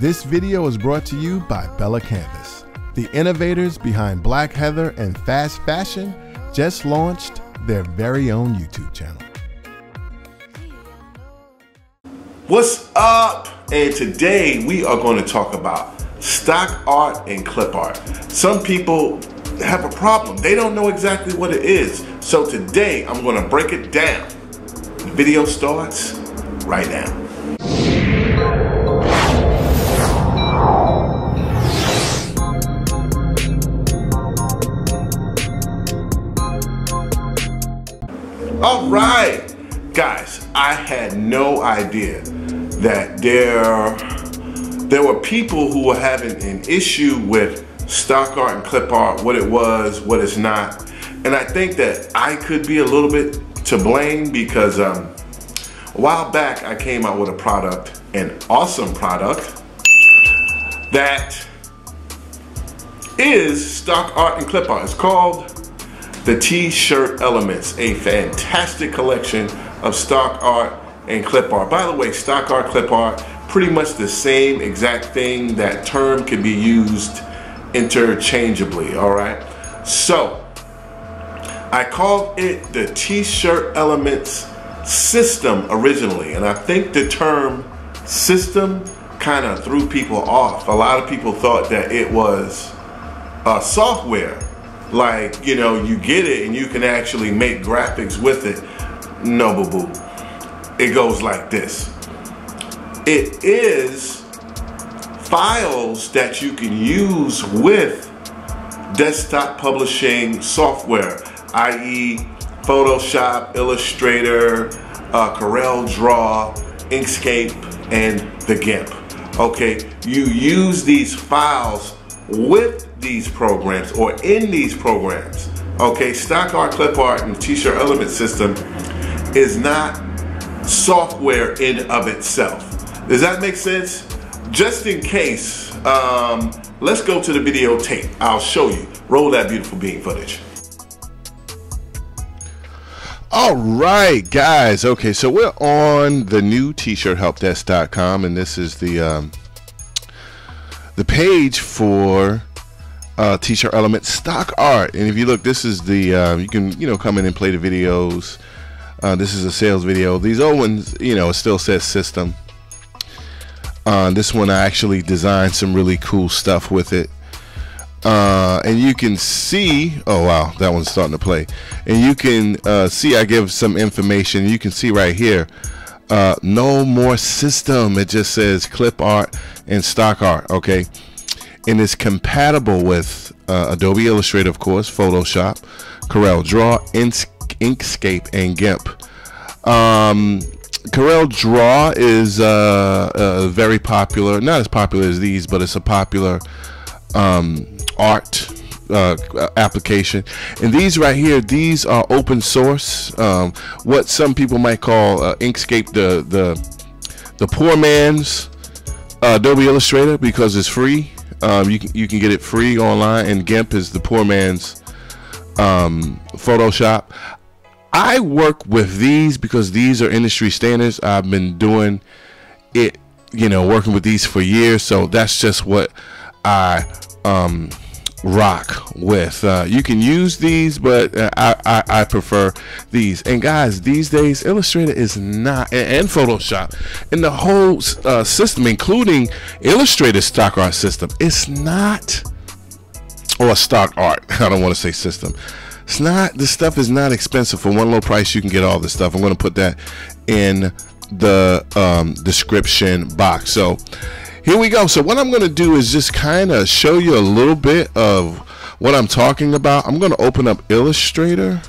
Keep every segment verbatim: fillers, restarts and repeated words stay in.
This video is brought to you by Bella Canvas. The innovators behind Black Heather and Fast Fashion just launched their very own YouTube channel. What's up? And today we are going to talk about stock art and clip art. Some people have a problem. They don't know exactly what it is. So today I'm going to break it down. The video starts right now. All right, guys, I had no idea that there, there were people who were having an issue with stock art and clip art, what it was, what it's not. And I think that I could be a little bit to blame because um, a while back I came out with a product, an awesome product, that is stock art and clip art. It's called the T-shirt Elements, a fantastic collection of stock art and clip art. By the way, stock art, clip art, pretty much the same exact thing. That term can be used interchangeably, all right? So, I called it the T-shirt Elements system originally, and I think the term system kind of threw people off. A lot of people thought that it was uh, software. Like, you know, you get it and you can actually make graphics with it. No, boo-boo. It goes like this. It is files that you can use with desktop publishing software, that is Photoshop, Illustrator, uh, CorelDRAW, Inkscape, and the GIMP. Okay, you use these files with these programs or in these programs. Okay, stock art, clip art, and T-shirt element system is not software in of itself. Does that make sense? Just in case, um, let's go to the videotape. I'll show you. Roll that beautiful bean footage. All right, guys. Okay, so we're on the new t shirt help desk dot com, and this is the um, the page for Uh, T-shirt element stock art. And if you look, this is the uh, you can you know come in and play the videos. Uh, this is a sales video. These old ones, you know, it still says system. Uh, this one I actually designed some really cool stuff with it. Uh, and you can see, oh wow, that one's starting to play. And you can uh, see I give some information. You can see right here, uh, no more system. It just says clip art and stock art. Okay. And it's compatible with uh, Adobe Illustrator, of course, Photoshop, CorelDRAW, Inkscape, and GIMP. Um, CorelDRAW is uh, uh, very popular, not as popular as these, but it's a popular um, art uh, application. And these right here, these are open source. Um, what some people might call uh, Inkscape, the, the, the poor man's uh, Adobe Illustrator, because it's free. Um, you can you can get it free online, and GIMP is the poor man's um, Photoshop. I work with these because these are industry standards. I've been doing it, you know, working with these for years. So that's just what I um, rock with. Uh, you can use these, but I, I I prefer these. And guys, these days Illustrator is not, and, and Photoshop, and the whole uh, system, including Illustrator stock art system, it's not, or stock art. I don't want to say system. It's not. This stuff is not expensive. For one low price, you can get all this stuff. I'm going to put that in the um, description box. So here we go. So what I'm going to do is just kind of show you a little bit of what I'm talking about. I'm going to open up Illustrator.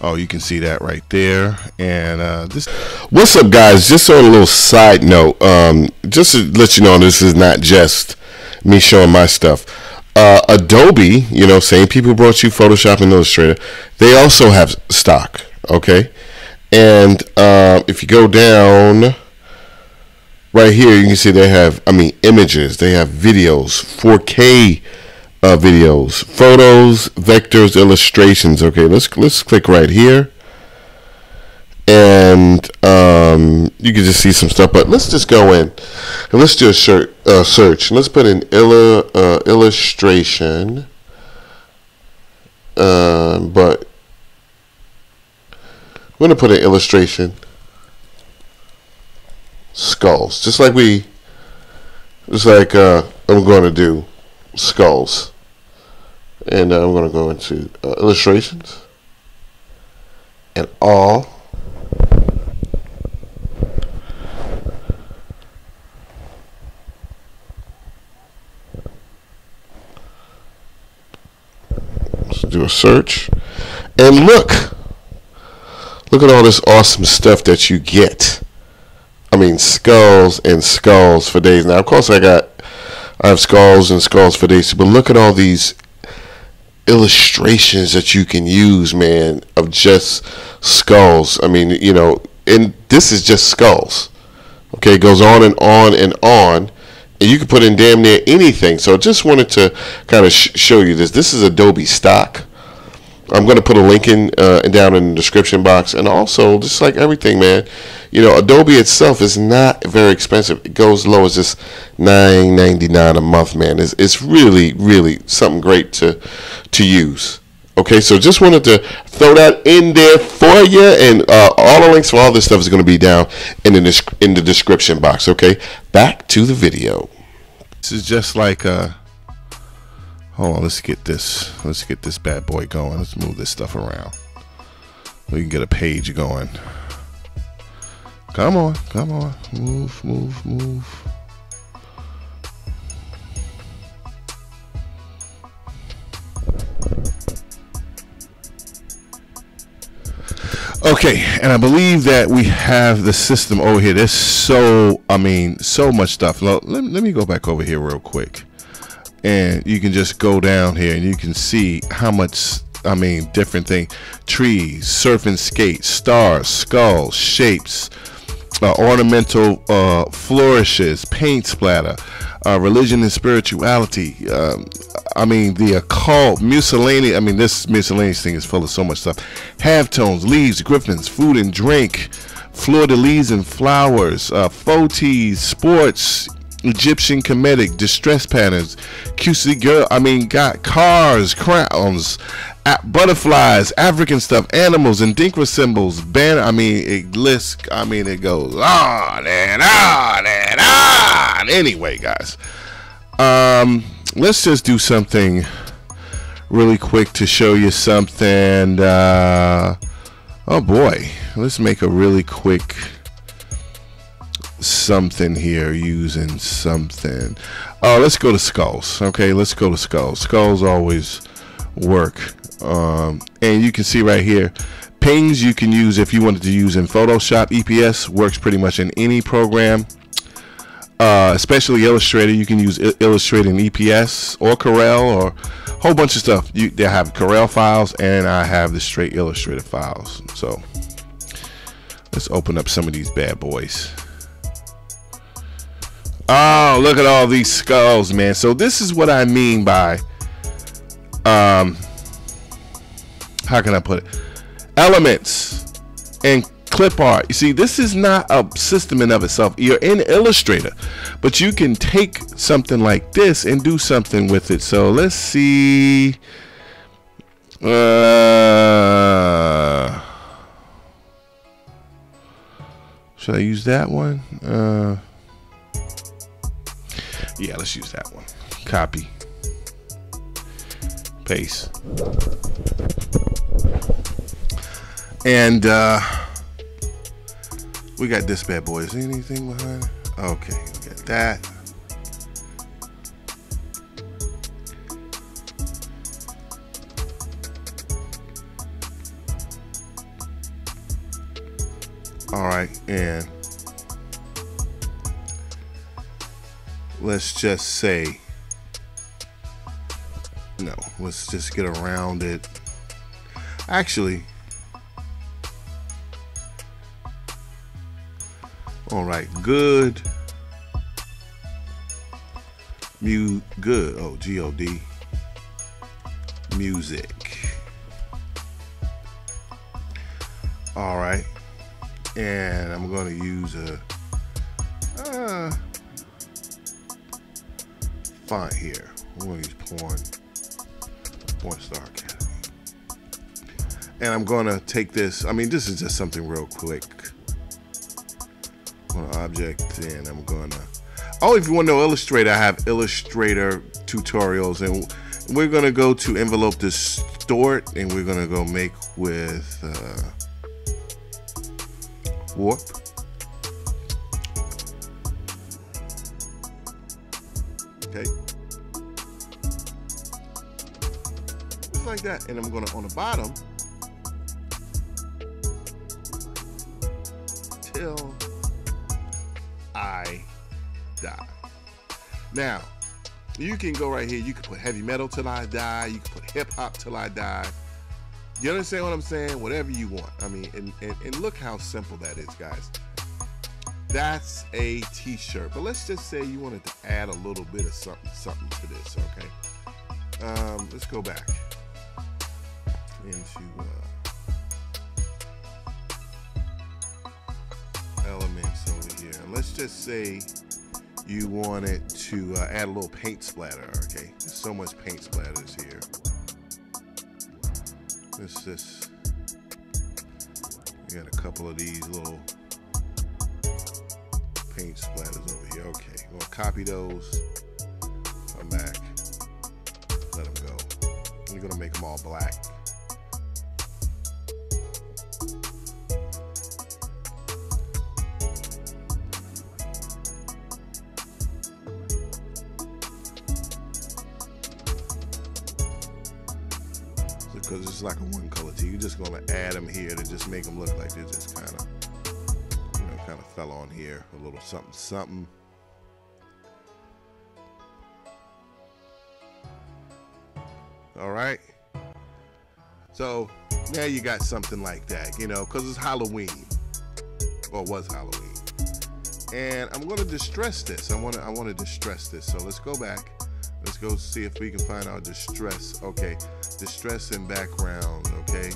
Oh, you can see that right there. And uh, this. What's up, guys? Just on a little side note, um, just to let you know, this is not just me showing my stuff. Uh, Adobe, you know, same people brought you Photoshop and Illustrator. They also have stock. Okay. And uh, if you go down right here, you can see they have, I mean, images. They have videos, four K uh, videos, photos, vectors, illustrations. Okay, let's let's click right here, and um, you can just see some stuff. But let's just go in and let's do a shirt, uh, search. Let's put in illu uh, illustration, uh, but we're gonna put in illustration skulls, just like we, just like uh, I'm gonna do skulls, and uh, I'm gonna go into uh, illustrations and all. Let's do a search, and look, look at all this awesome stuff that you get. I mean, skulls and skulls for days. Now, of course, I got, I have skulls and skulls for days, but look at all these illustrations that you can use, man, of just skulls. I mean, you know, and this is just skulls. Okay, it goes on and on and on, and you can put in damn near anything. So I just wanted to kind of sh show you this. This is Adobe Stock. I'm going to put a link in uh, down in the description box. And also, just like everything, man, you know, Adobe itself is not very expensive. It goes low as just nine ninety-nine a month, man. It's, it's really, really something great to to use. Okay, so just wanted to throw that in there for you. And uh, all the links for all this stuff is going to be down in the, in the description box. Okay, back to the video. This is just like a... Hold on, let's get this. Let's get this bad boy going. Let's move this stuff around. We can get a page going. Come on, come on. Move, move, move. Okay, and I believe that we have the system over here. There's so, I mean, so much stuff. Let, let me go back over here real quick. And you can just go down here and you can see how much, I mean, different thing. Trees, surf and skate, stars, skulls, shapes, uh, ornamental uh, flourishes, paint splatter, uh, religion and spirituality. Um, I mean, the occult, miscellaneous. I mean, this miscellaneous thing is full of so much stuff. Halftones, leaves, griffins, food and drink, fleur-de-lis and flowers, uh, fotis, sports, Egyptian comedic, distress patterns, Q C girl, I mean, got cars, crowns, butterflies, African stuff, animals, indinkra symbols, banner. I mean, it lists, I mean, it goes on and on and on. Anyway, guys, um, let's just do something really quick to show you something. Uh, oh boy, let's make a really quick something here using something. Oh, uh, let's go to skulls. Okay, let's go to skulls. Skulls always work. Um, and you can see right here, pings you can use if you wanted to use in Photoshop. E P S works pretty much in any program, uh, especially Illustrator. You can use Illustrator in E P S or Corel or a whole bunch of stuff. You, they have Corel files and I have the straight Illustrator files. So let's open up some of these bad boys. Oh, look at all these skulls, man. So this is what I mean by, um, how can I put it? Elements and clip art. You see, this is not a system in of itself. You're in Illustrator, but you can take something like this and do something with it. So let's see. Uh, should I use that one? Uh. Yeah, let's use that one. Copy. Paste. And uh, we got this bad boy. Is there anything behind it? Okay, we got that. All right, and let's just say, no, let's just get around it. Actually, all right, good. Mu good, oh, G O D, music. All right, and I'm going to use a uh, font here. I'm going to use Porn, Porn Star Academy. And I'm going to take this, I mean, this is just something real quick. I'm going to object, and I'm going to, oh, if you want to know Illustrator, I have Illustrator tutorials, and we're going to go to envelope distort, and we're going to go make with uh, warp. Okay. Just like that, and I'm going to, on the bottom, till I die. Now, you can go right here. You can put heavy metal till I die. You can put hip hop till I die. You understand what I'm saying? Whatever you want. I mean, and, and, and look how simple that is, guys. That's a t-shirt. But let's just say you wanted to add a little bit of something, something to this, okay? Um, let's go back into uh, elements over here. And let's just say you want it to uh, add a little paint splatter, okay? There's so much paint splatters here. Let's just, we got a couple of these little paint splatters over here. Okay, we'll copy those, come back, let them go. We're gonna make them all black. Because it's like a one color tee. You're just gonna add them here to just make them look like they're just kind of, you know, kind of fell on here a little something, something. All right. So now you got something like that, you know, because it's Halloween, or was Halloween. And I'm gonna distress this. I wanna, I wanna distress this. So let's go back. Let's go see if we can find our distress. Okay, distress in background. Okay,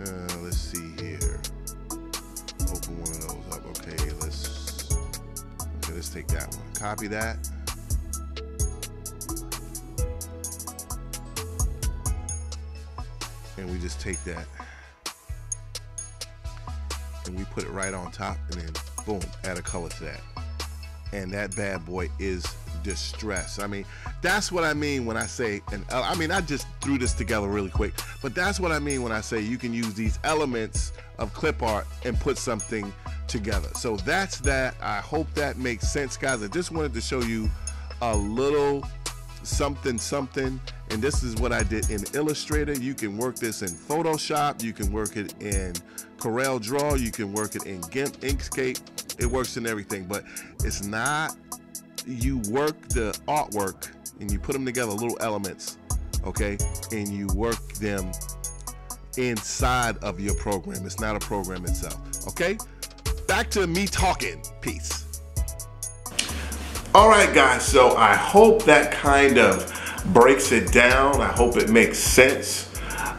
uh, let's see here. Open one of those up. Okay, let's okay, let's take that one. Copy that. And we just take that. And we put it right on top, and then boom, add a color to that. And that bad boy is distress. I mean, that's what I mean when I say, and I mean, I just threw this together really quick, but that's what I mean when I say you can use these elements of clip art and put something together. So that's that. I hope that makes sense, guys. I just wanted to show you a little something something, and this is what I did in Illustrator. You can work this in Photoshop, you can work it in CorelDRAW, you can work it in GIMP, Inkscape. It works in everything, but it's not, you work the artwork and you put them together, little elements, okay, and you work them inside of your program. It's not a program itself, okay? Back to me talking. Peace. All right, guys, so I hope that kind of breaks it down. I hope it makes sense.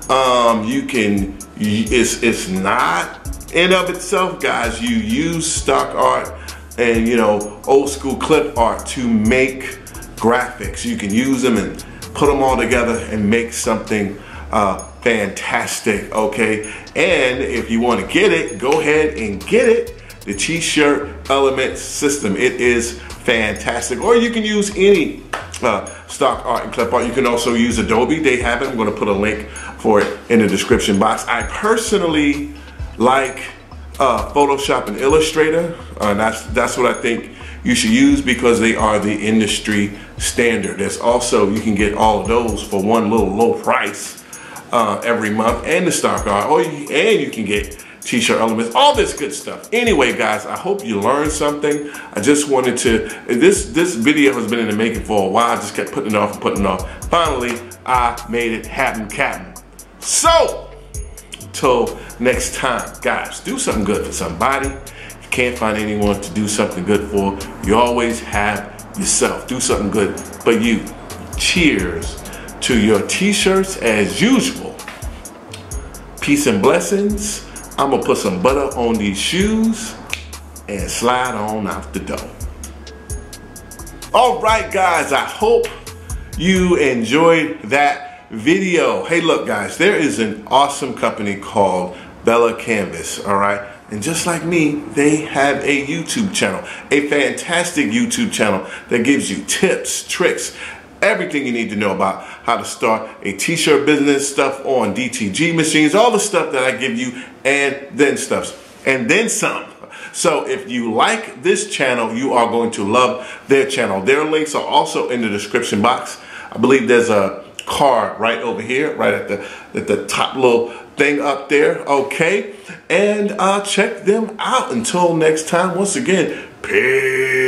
Um, you can, it's, it's not in of itself, guys. You use stock art and, you know, old school clip art to make graphics. You can use them and put them all together and make something uh, fantastic, okay? And if you want to get it, go ahead and get it. The T-shirt Elements system, it is fantastic. Or you can use any uh, stock art and clip art. You can also use Adobe. They have it. I'm going to put a link for it in the description box. I personally like uh, Photoshop and Illustrator. Uh, and that's, that's what I think you should use, because they are the industry standard. There's also, you can get all of those for one little low price uh, every month, and the stock art, or you, and you can get T-shirt Elements, all this good stuff. Anyway, guys, I hope you learned something. I just wanted to, this this video has been in the making for a while. I just kept putting it off and putting it off. Finally, I made it happen, Captain. So, until next time, guys, do something good for somebody. If you can't find anyone to do something good for, you always have yourself. Do something good for you. Cheers to your T-shirts as usual. Peace and blessings. I'm gonna put some butter on these shoes and slide on out the door. All right, guys, I hope you enjoyed that video. Hey, look, guys, there is an awesome company called Bella Canvas, all right? And just like me, they have a YouTube channel, a fantastic YouTube channel that gives you tips, tricks, everything you need to know about how to start a t-shirt business, stuff on D T G machines, all the stuff that I give you, and then stuff, and then some. So if you like this channel, you are going to love their channel. Their links are also in the description box. I believe there's a card right over here, right at the, at the top little thing up there, okay? And uh, check them out. Until next time, once again, peace.